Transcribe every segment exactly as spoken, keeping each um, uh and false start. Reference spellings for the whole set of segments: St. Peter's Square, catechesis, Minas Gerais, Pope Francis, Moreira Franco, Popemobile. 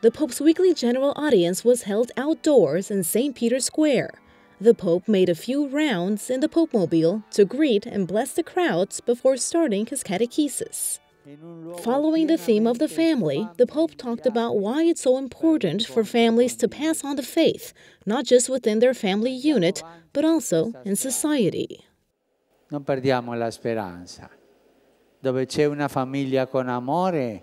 The Pope's weekly general audience was held outdoors in Saint Peter's Square. The Pope made a few rounds in the Popemobile to greet and bless the crowds before starting his catechesis. Following the theme of the family, the Pope talked about why it's so important for families to pass on the faith, not just within their family unit, but also in society. Non perdiamo la speranza. Dove c'è una famiglia con amore,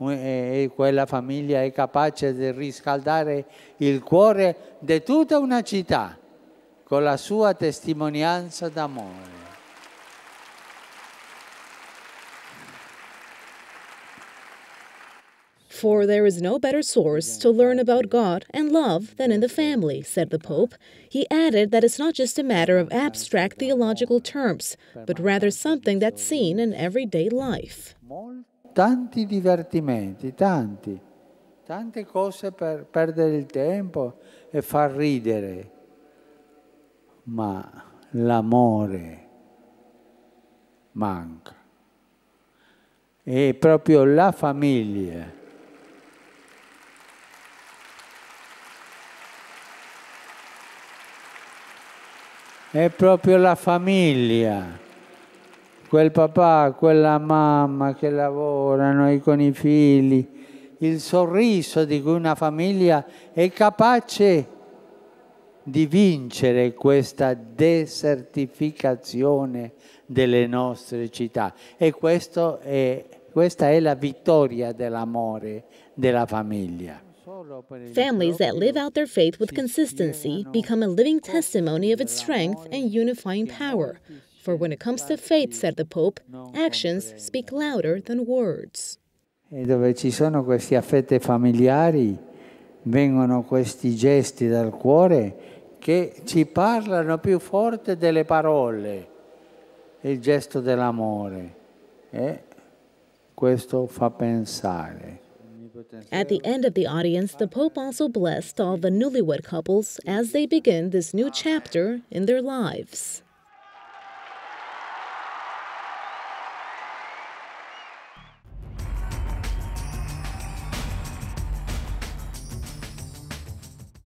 e quella famiglia è capace di riscaldare il cuore di tutta una città con la sua testimonianza d'amore. For there is no better source to learn about God and love than in the family, said the Pope. He added that it's not just a matter of abstract theological terms, but rather something that's seen in everyday life. Tanti divertimenti, tanti, tante cose per perdere il tempo e far ridere, ma l'amore manca. E proprio la famiglia. È proprio la famiglia, quel papà, quella mamma che lavorano e con i figli, il sorriso di cui una famiglia è capace di vincere questa desertificazione delle nostre città. E questo è, questa è la vittoria dell'amore della famiglia. Families that live out their faith with consistency become a living testimony of its strength and unifying power. For when it comes to faith, said the Pope, actions speak louder than words. E dove ci sono questi affetti familiari, vengono questi gesti dal cuore che ci parlano più forte delle parole. Il gesto dell'amore. E questo fa pensare. At the end of the audience, the Pope also blessed all the newlywed couples as they begin this new chapter in their lives.